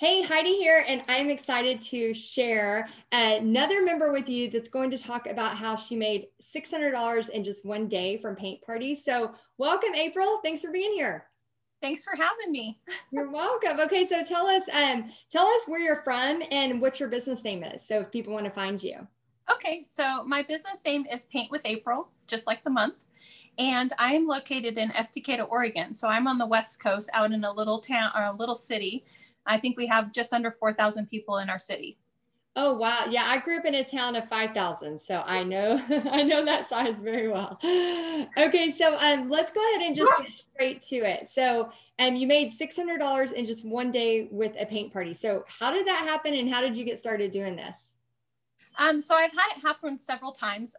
Hey, Heidi here, and I'm excited to share another member with you that's going to talk about how she made $600 in just one day from paint parties. So welcome, April. Thanks for being here. Thanks for having me. You're welcome. Okay, so tell us where you're from and what your business name is, so if people want to find you. Okay, so my business name is Paint with April, just like the month. And I am located in Estacada, Oregon. So I'm on the West Coast, out in a little town or a little city. I think we have just under 4,000 people in our city. Oh, wow. Yeah, I grew up in a town of 5,000. So I know, I know that size very well. Okay, so let's go ahead and just get straight to it. So you made $600 in just one day with a paint party. So how did that happen, and how did you get started doing this? So I've had it happen several times.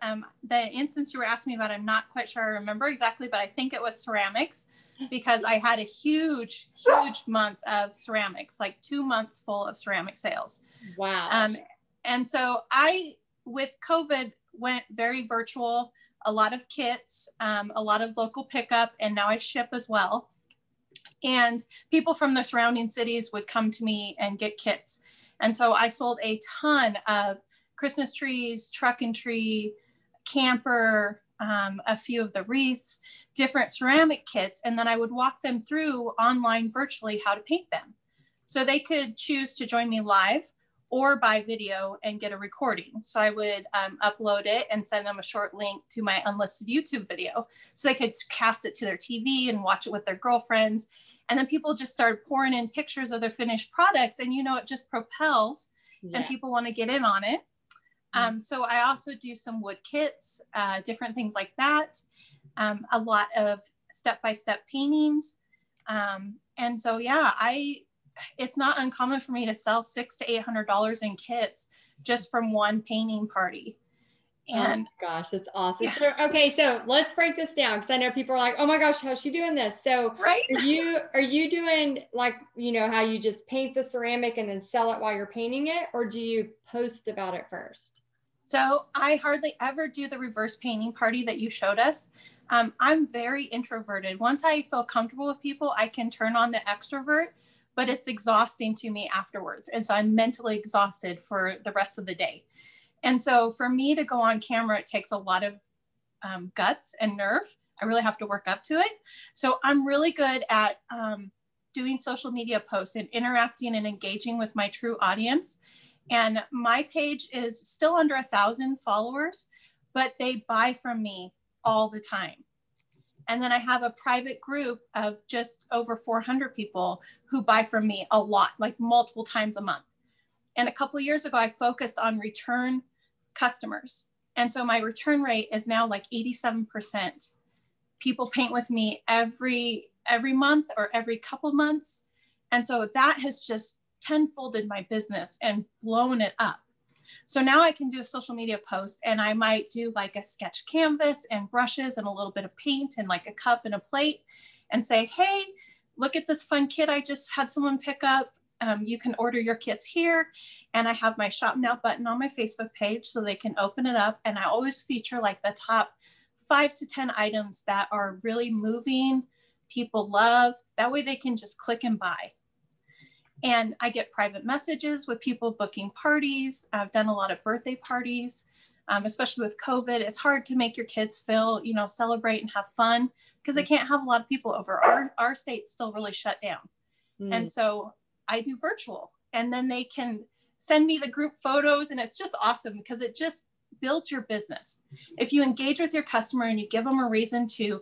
The instance you were asking me about, I'm not quite sure I remember exactly, but I think it was ceramics, because I had a huge, huge month of ceramics, like 2 months full of ceramic sales. Wow. And so I, with COVID, went very virtual, a lot of kits, a lot of local pickup, and now I ship as well. And people from the surrounding cities would come to me and get kits. And so I sold a ton of Christmas trees, truck and tree, camper, a few of the wreaths, different ceramic kits, and then I would walk them through online virtually how to paint them. So they could choose to join me live or by video and get a recording. So I would upload it and send them a short link to my unlisted YouTube video so they could cast it to their TV and watch it with their girlfriends. And then people just started pouring in pictures of their finished products, and you know, it just propels. Yeah. And people want to get in on it. So I also do some wood kits, different things like that, a lot of step-by-step paintings. And so, yeah, it's not uncommon for me to sell $600 to $800 in kits just from one painting party. And oh gosh, that's awesome. Yeah. So, okay, so let's break this down, because I know people are like, oh my gosh, how's she doing this? So right? are you doing, like, you know, how you just paint the ceramic and then sell it while you're painting it, or do you post about it first? So I hardly ever do the reverse painting party that you showed us. I'm very introverted. Once I feel comfortable with people, I can turn on the extrovert, but it's exhausting to me afterwards. And so I'm mentally exhausted for the rest of the day. And so for me to go on camera, it takes a lot of guts and nerve. I really have to work up to it. So I'm really good at doing social media posts and interacting and engaging with my true audience. And my page is still under 1,000 followers, but they buy from me all the time. And then I have a private group of just over 400 people who buy from me a lot, like multiple times a month. And a couple of years ago, I focused on return customers. And so my return rate is now like 87%. People paint with me every month or every couple months. And so that has just tenfolded my business and blown it up. So now I can do a social media post, and I might do like a sketch canvas and brushes and a little bit of paint and like a cup and a plate, and say, hey, look at this fun kit I just had someone pick up. You can order your kits here. And I have my shop now button on my Facebook page so they can open it up. And I always feature like the top 5 to 10 items that are really moving, people love. That way they can just click and buy. And I get private messages with people booking parties. I've done a lot of birthday parties, especially with COVID. It's hard to make your kids feel, you know, celebrate and have fun, because they can't have a lot of people over. Our state's still really shut down. Mm. And so I do virtual, and then they can send me the group photos, and it's just awesome, because it just builds your business. If you engage with your customer and you give them a reason to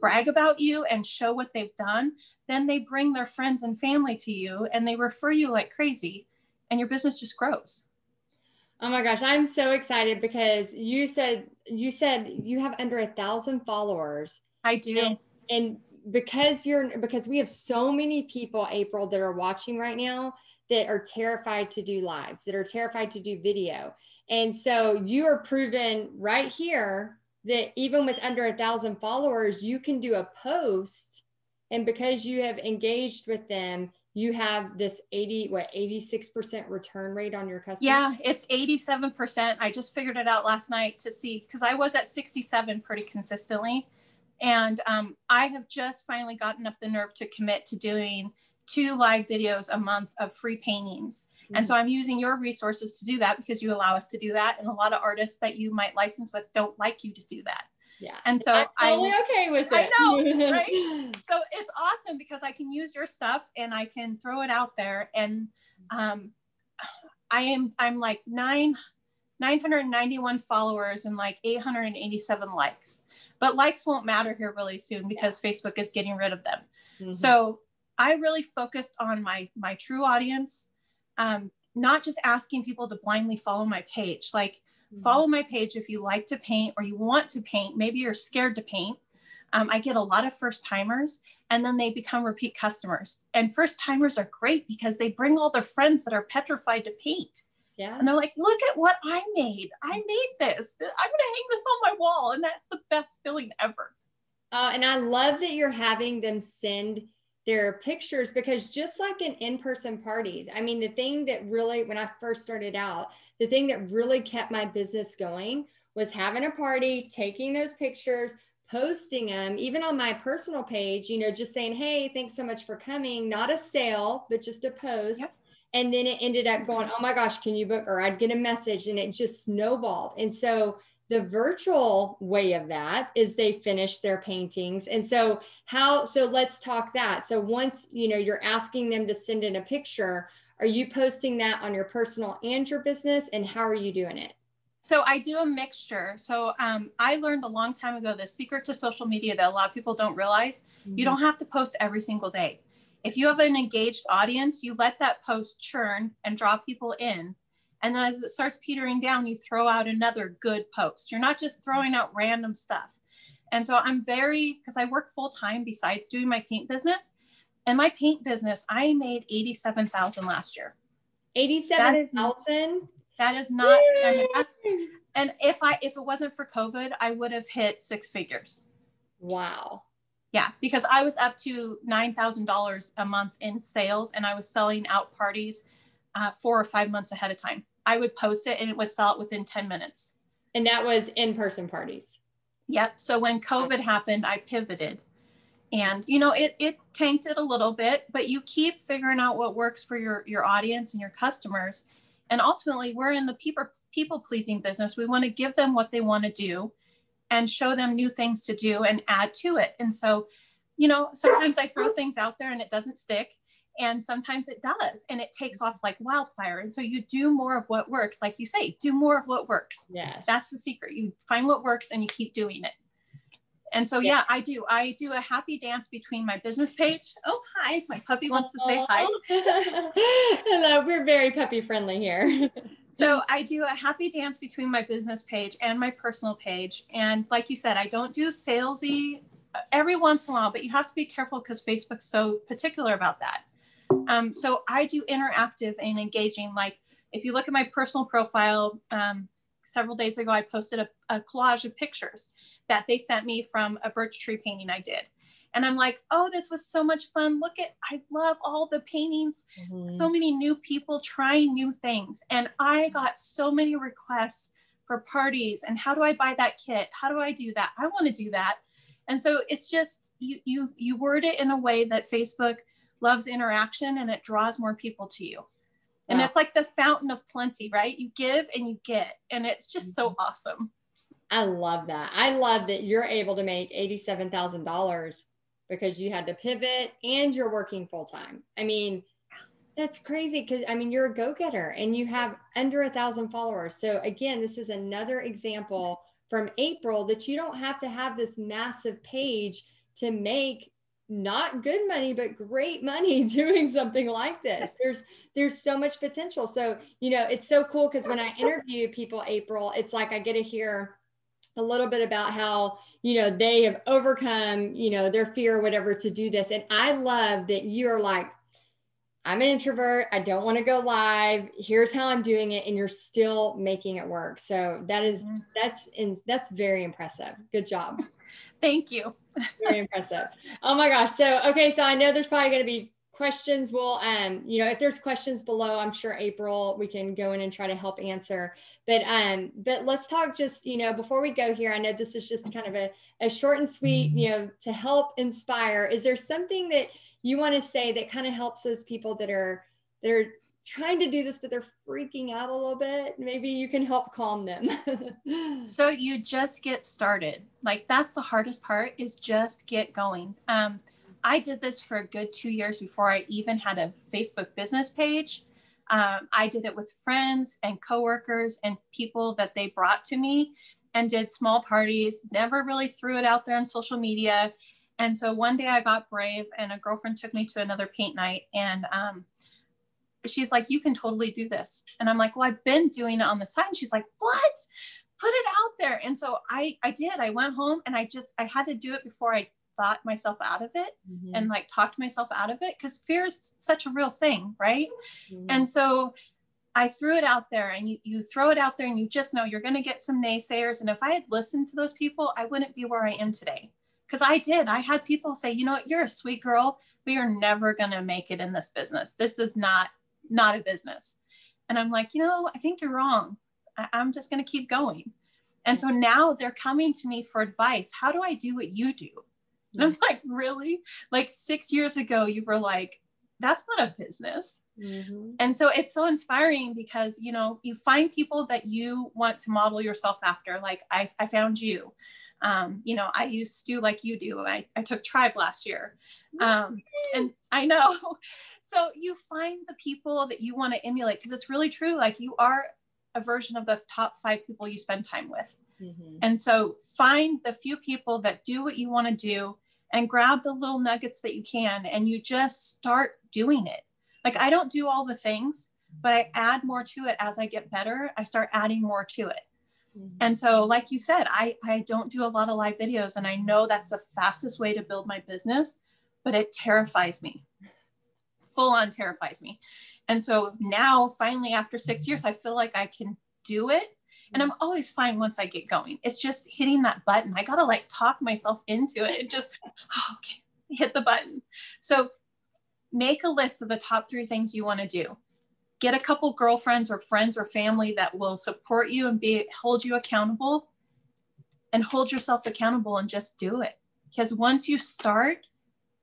brag about you and show what they've done, then they bring their friends and family to you, and they refer you like crazy, and your business just grows. Oh my gosh, I'm so excited, because you said you have under 1,000 followers. I do. And because we have so many people, April, that are watching right now that are terrified to do lives, that are terrified to do video. And so you are proven right here that even with under 1,000 followers, you can do a post. And because you have engaged with them, you have this 86% return rate on your customers? Yeah, it's 87%. I just figured it out last night to see, because I was at 67 pretty consistently. And I have just finally gotten up the nerve to commit to doing 2 live videos a month of free paintings. Mm-hmm. And so I'm using your resources to do that because you allow us to do that. And a lot of artists that you might license with don't like you to do that. Yeah. And so I'm totally okay with it. I know, right? So it's awesome because I can use your stuff and I can throw it out there. And I'm like 991 followers and like 887 likes. But likes won't matter here really soon because Facebook is getting rid of them. Mm-hmm. So I really focused on my true audience, not just asking people to blindly follow my page. Like, follow my page if you like to paint or you want to paint. Maybe you're scared to paint. I get a lot of first timers and then they become repeat customers. And first timers are great because they bring all their friends that are petrified to paint. Yeah. And they're like, look at what I made. I made this. I'm going to hang this on my wall. And that's the best feeling ever. And I love that you're having them send their pictures, because just like in in-person parties, I mean, the thing that really, when I first started out, the thing that really kept my business going was having a party, taking those pictures, posting them, even on my personal page, you know, just saying, hey, thanks so much for coming. Not a sale, but just a post. Yep. And then it ended up going, oh my gosh, can you book? Or I'd get a message and it just snowballed. And so the virtual way of that is they finish their paintings. And so let's talk that. So once, you know, you're asking them to send in a picture, are you posting that on your personal and your business? And how are you doing it? So I do a mixture. So I learned a long time ago, the secret to social media that a lot of people don't realize, you don't have to post every single day. If you have an engaged audience, you let that post churn and draw people in. And then as it starts petering down, you throw out another good post. You're not just throwing out random stuff. And so because I work full time besides doing my paint business. And my paint business, I made $87,000 last year. $87,000? That is not. And if it wasn't for COVID, I would have hit 6 figures. Wow. Yeah, because I was up to $9,000 a month in sales, and I was selling out parties 4 or 5 months ahead of time. I would post it and it would sell it within 10 minutes. And that was in-person parties. Yep. So when COVID happened, I pivoted. And, you know, it tanked it a little bit, but you keep figuring out what works for your audience and your customers. And ultimately, we're in the people-pleasing business. We want to give them what they want to do and show them new things to do and add to it. And so, you know, sometimes I throw things out there and it doesn't stick. And sometimes it does. And it takes off like wildfire. And so you do more of what works. Like you say, do more of what works. Yes. That's the secret. You find what works and you keep doing it. And so, yeah, I do a happy dance between my business page. Oh, hi, my puppy wants to say hi. Hello, we're very puppy friendly here. So I do a happy dance between my business page and my personal page. And like you said, I don't do salesy every once in a while, but you have to be careful because Facebook's so particular about that. So I do interactive and engaging. Like if you look at my personal profile, several days ago, I posted a collage of pictures that they sent me from a birch tree painting I did. And I'm like, oh, this was so much fun. Look at, I love all the paintings, so many new people trying new things. And I got so many requests for parties and how do I buy that kit? How do I do that? I want to do that. And so it's just, you word it in a way that Facebook loves interaction and it draws more people to you. And it's like the fountain of plenty, right? You give and you get, and it's just so awesome. I love that. I love that you're able to make $87,000 because you had to pivot and you're working full time. I mean, that's crazy because I mean, you're a go-getter and you have under 1,000 followers. So again, this is another example from April that you don't have to have this massive page to make not good money, but great money doing something like this. There's so much potential. So, you know, it's so cool because when I interview people, April, it's like I get to hear a little bit about how, you know, they have overcome, you know, their fear or whatever to do this. And I love that you're like, I'm an introvert. I don't want to go live. Here's how I'm doing it. And you're still making it work. So that's very impressive. Good job. Thank you. Very impressive. Oh my gosh. So, okay. So I know there's probably going to be questions. We'll, you know, if there's questions below, I'm sure April, we can go in and try to help answer, but let's talk just, you know, before we go here, I know this is just kind of a short and sweet, you know, to help inspire. Is there something that you want to say that kind of helps those people that are trying to do this, but they're freaking out a little bit. Maybe you can help calm them. So you just get started. Like, that's the hardest part, is just get going. I did this for a good 2 years before I even had a Facebook business page. I did it with friends and coworkers and people that they brought to me, and did small parties, never really threw it out there on social media. And so one day I got brave, and a girlfriend took me to another paint night, and she's like, you can totally do this. And I'm like, well, I've been doing it on the side. And she's like, what? Put it out there. And so I did. I went home, and I had to do it before I thought myself out of it, mm-hmm. and like talked myself out of it, because fear is such a real thing, right? Mm-hmm. And so I threw it out there, and you throw it out there, and you just know you're going to get some naysayers. And if I had listened to those people, I wouldn't be where I am today. Because I had people say, you know what, you're a sweet girl, but you're never going to make it in this business. This is not a business. And I'm like, you know, I think you're wrong. I'm just going to keep going. And so now they're coming to me for advice. How do I do what you do? And I'm like, really? Like 6 years ago, you were like, that's not a business. Mm-hmm. And so it's so inspiring, because, you know, you find people that you want to model yourself after. Like I found you. You know, I used Stu like you do. I took Tribe last year. And I know. So you find the people that you want to emulate, because it's really true. Like, you are a version of the top 5 people you spend time with. Mm-hmm. And so find the few people that do what you want to do, and grab the little nuggets that you can, and you just start doing it. Like, I don't do all the things, but I add more to it as I get better. I start adding more to it. Mm-hmm. And so, like you said, I don't do a lot of live videos, and I know that's the fastest way to build my business, but it terrifies me. Full on terrifies me. And so now, finally, after 6 years, I feel like I can do it. And I'm always fine once I get going. It's just hitting that button. I got to like talk myself into it and just okay, hit the button. So make a list of the top 3 things you want to do. Get a couple girlfriends or friends or family that will support you and hold you accountable, and hold yourself accountable, and just do it. Because once you start,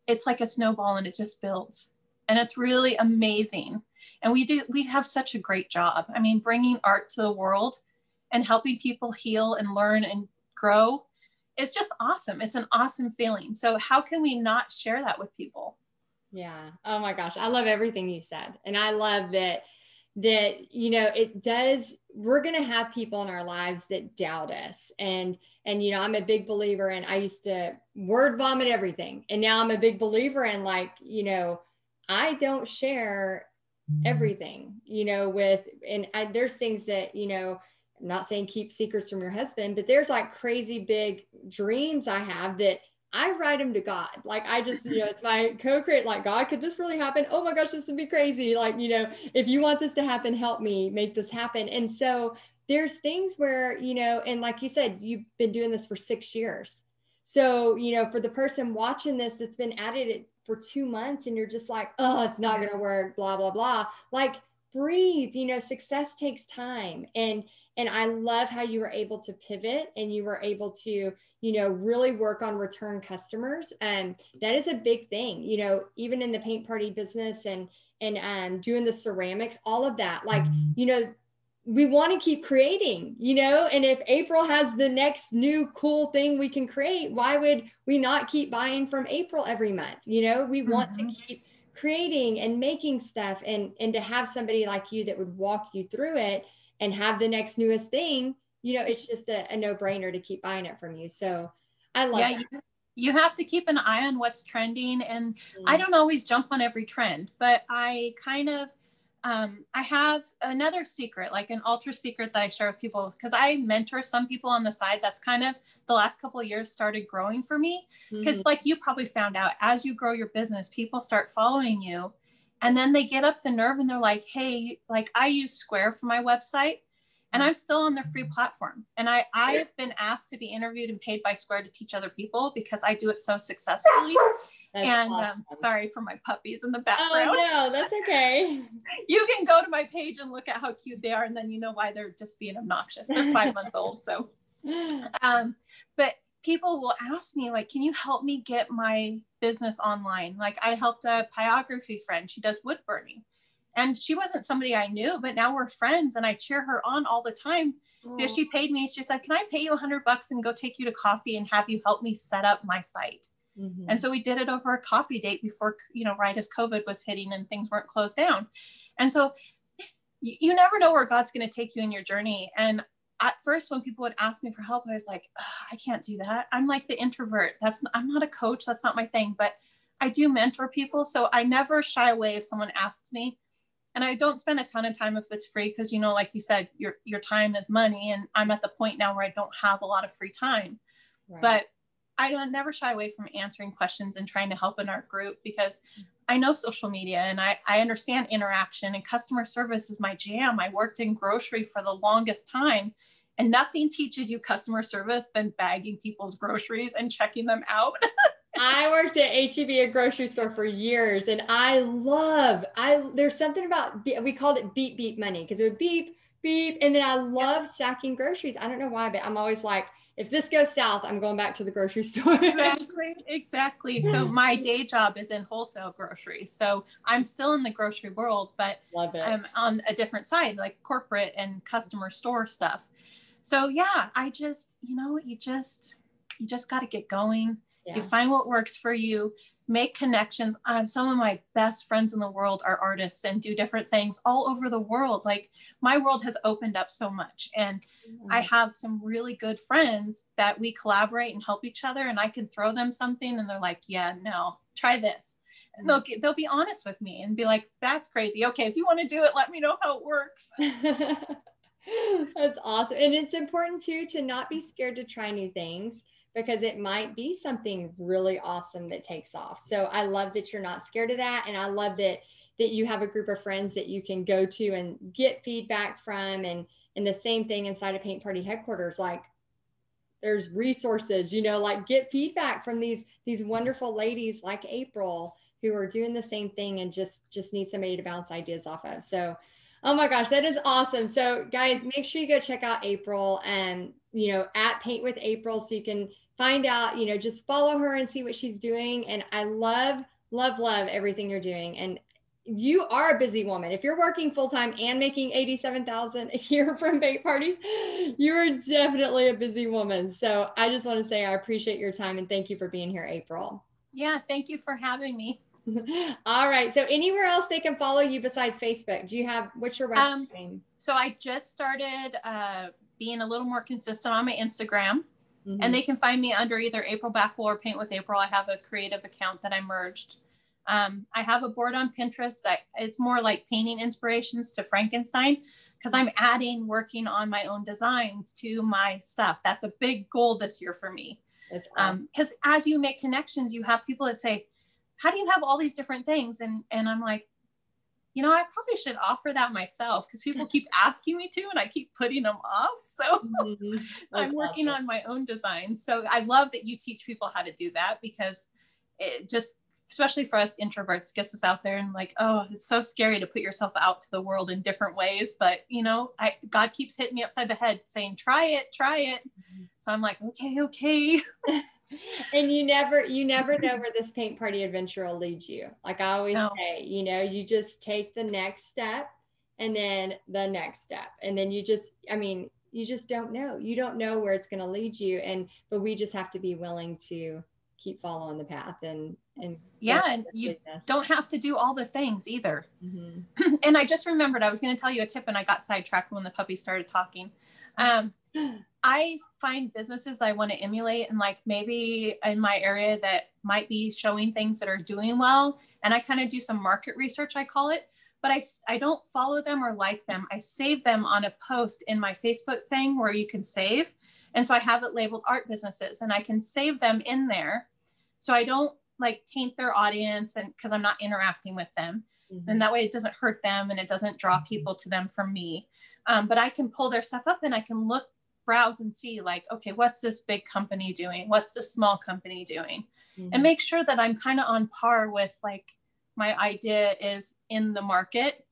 it's like a snowball, and it just builds. And it's really amazing. And we have such a great job. I mean, bringing art to the world and helping people heal and learn and grow. It's just awesome. It's an awesome feeling. So how can we not share that with people? Yeah. Oh my gosh. I love everything you said. And I love that, you know, we're going to have people in our lives that doubt us. And, you know, I'm a big believer, and I used to word vomit everything. And now I'm a big believer in, like, you know, I don't share everything, you know, there's things that, you know, I'm not saying keep secrets from your husband, but there's like crazy big dreams I have that I write them to God. Like, I just, you know, it's my co-create, like, God, could this really happen? Oh my gosh, this would be crazy. Like, you know, if you want this to happen, help me make this happen. And so there's things where, you know, and like you said, you've been doing this for 6 years. So, you know, for the person watching this, that's been at it for 2 months, and you're just like, oh, it's not going to work, blah, blah, blah. Like, breathe, you know, success takes time. And I love how you were able to pivot, and you were able to, you know, really work on return customers. And that is a big thing, you know, even in the paint party business and doing the ceramics, all of that, like, you know, we want to keep creating, you know, and if April has the next new cool thing we can create, why would we not keep buying from April every month? You know, we want mm-hmm. to keep creating and making stuff, and to have somebody like you that would walk you through it and have the next newest thing, you know, it's just a no-brainer to keep buying it from you. So I love that. You have to keep an eye on what's trending. And mm-hmm. I don't always jump on every trend, but I kind of, I have another secret, like an ultra secret that I share with people, because I mentor some people on the side. That's kind of the last couple of years started growing for me. Because mm-hmm. like you probably found out, as you grow your business, people start following you. And then they get up the nerve and they're like, hey, like, I use Square for my website, and I'm still on their free platform. And I have been asked to be interviewed and paid by Square to teach other people, because I do it so successfully. That's and awesome. Sorry for my puppies in the background. Oh, no, that's okay. You can go to my page and look at how cute they are. And then you know why they're just being obnoxious. They're 5 months old. So, but people will ask me, like, can you help me get my business online? Like, I helped a pyrography friend, she does wood burning. And she wasn't somebody I knew, but now we're friends and I cheer her on all the time because she paid me. She's like, can I pay you $100 and go take you to coffee and have you help me set up my site? Mm-hmm. And so we did it over a coffee date before, you know, right as COVID was hitting and things weren't closed down. And so you never know where God's going to take you in your journey. And at first, when people would ask me for help, I was like, I can't do that. I'm like the introvert. I'm not a coach. That's not my thing, but I do mentor people. So I never shy away if someone asks me. And I don't spend a ton of time if it's free because, you know, like you said, your time is money. And I'm at the point now where I don't have a lot of free time. Right. But I never shy away from answering questions and trying to help in our group because I know social media and I understand interaction and customer service is my jam. I worked in grocery for the longest time and nothing teaches you customer service than bagging people's groceries and checking them out. I worked at H-E-B, a grocery store, for years, and there's something about, we called it beep, beep money, because it would beep, beep. And then I love sacking groceries. I don't know why, but I'm always like, if this goes south, I'm going back to the grocery store. Exactly. So my day job is in wholesale groceries. So I'm still in the grocery world, but I'm on a different side, like corporate and customer store stuff. So yeah, I just, you know, you just got to get going. Yeah. You find what works for you, make connections. Some of my best friends in the world are artists and do different things all over the world. Like, my world has opened up so much, and I have some really good friends that we collaborate and help each other, and I can throw them something and they're like, yeah, no, try this. And they'll be honest with me and be like, that's crazy. Okay. If you want to do it, let me know how it works. That's awesome. And it's important too, to not be scared to try new things, because it might be something really awesome that takes off. So I love that you're not scared of that. And I love that you have a group of friends that you can go to and get feedback from. And the same thing inside of Paint Party Headquarters, like, there's resources, you know, like, get feedback from these wonderful ladies like April, who are doing the same thing and just need somebody to bounce ideas off of. So, oh my gosh, that is awesome. So guys, make sure you go check out April and, you know, at Paint with April, so you can find out, you know, just follow her and see what she's doing. And I love, love, love everything you're doing. And you are a busy woman. If you're working full-time and making $87,000 a year from paint parties, you're definitely a busy woman. So I just want to say, I appreciate your time and thank you for being here, April. Yeah. Thank you for having me. All right. So anywhere else they can follow you besides Facebook? Do you have, what's your website name? So I just started being a little more consistent on my Instagram. Mm-hmm. And they can find me under either April Backwell or Paint with April. I have a creative account that I merged. I have a board on Pinterest. It's more like painting inspirations to Frankenstein, because I'm working on my own designs to my stuff. That's a big goal this year for me. Because as you make connections, you have people that say, how do you have all these different things? And I'm like, you know, I probably should offer that myself, because people keep asking me to, and I keep putting them off. So I'm working on my own design. So I love that you teach people how to do that, because it just, especially for us introverts, gets us out there and like, oh, it's so scary to put yourself out to the world in different ways. But, you know, God keeps hitting me upside the head saying, try it, try it. So I'm like, okay. And you never know where this paint party adventure will lead you. Like I always say, you know, you just take the next step and then the next step. And then you just don't know. You don't know where it's going to lead you. But we just have to be willing to keep following the path and you don't have to do all the things either. Mm-hmm. And I just remembered, I was going to tell you a tip and I got sidetracked when the puppy started talking. I find businesses I want to emulate, and like maybe in my area that might be showing things that are doing well. And I kind of do some market research, I call it, but I don't follow them or like them. I save them on a post in my Facebook thing where you can save. And so I have it labeled art businesses, and I can save them in there. So I don't like taint their audience, and because I'm not interacting with them. Mm-hmm. And that way it doesn't hurt them and it doesn't draw people to them from me. But I can pull their stuff up and I can browse and see, like, okay, what's this big company doing? What's this small company doing? Mm-hmm. And make sure that I'm kind of on par with, like, my idea is in the market.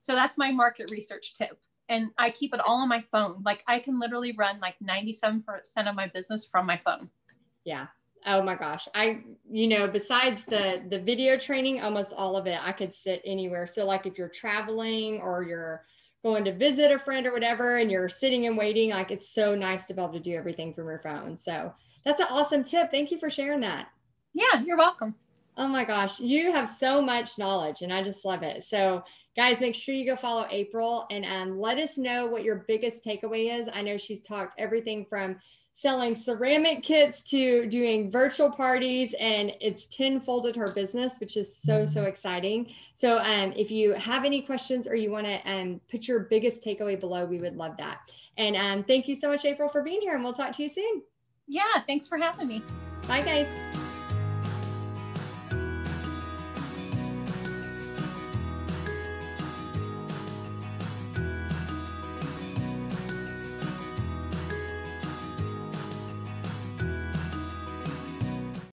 So that's my market research tip. And I keep it all on my phone. Like I can literally run like 97% of my business from my phone. Yeah. Oh my gosh. Besides the video training, almost all of it, I could sit anywhere. So like if you're traveling or you're going to visit a friend or whatever, and you're sitting and waiting, like it's so nice to be able to do everything from your phone. So that's an awesome tip. Thank you for sharing that. Yeah, you're welcome. Oh my gosh. You have so much knowledge and I just love it. So guys, make sure you go follow April and let us know what your biggest takeaway is. I know she's talked everything from selling ceramic kits to doing virtual parties, and it's tenfolded her business, which is so, so exciting. So if you have any questions or you want to put your biggest takeaway below, we would love that. And thank you so much, April, for being here, and we'll talk to you soon. Yeah, thanks for having me. Bye, guys.